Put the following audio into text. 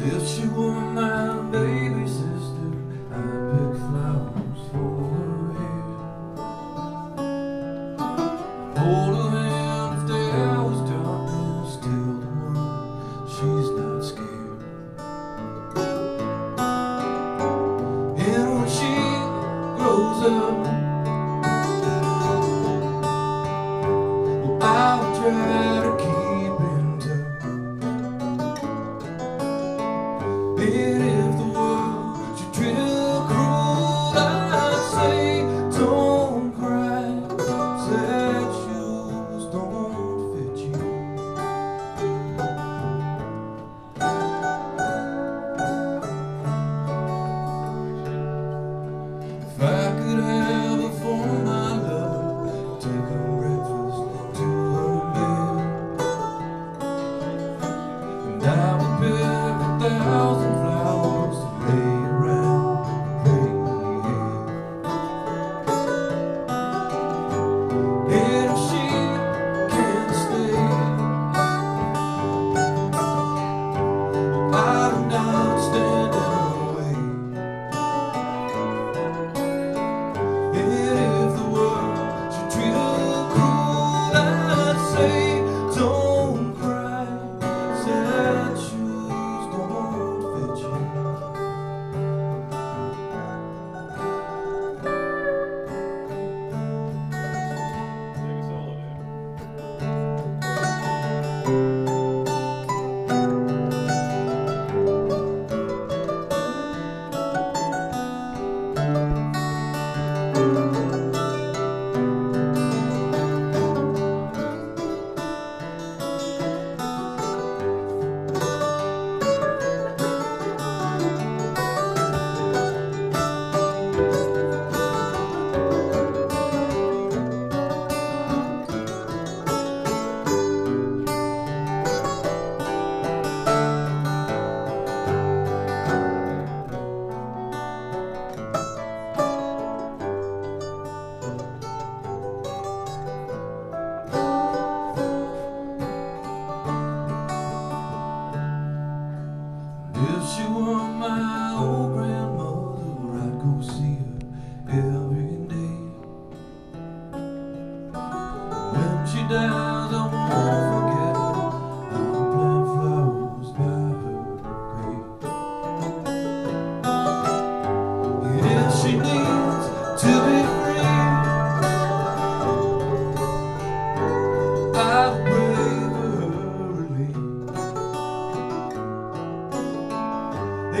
If she were my baby sister, I'd pick flowers for her hair. Hold her hand if the hour's dark and still the moon, she's not scared. And when she grows up, well, I'll try to keep. If she were my old grandmother, I'd go see her every day. When she dies, I won't forget her. I'll plant flowers by her grave. If she needs to be free, I'll brave her relief. It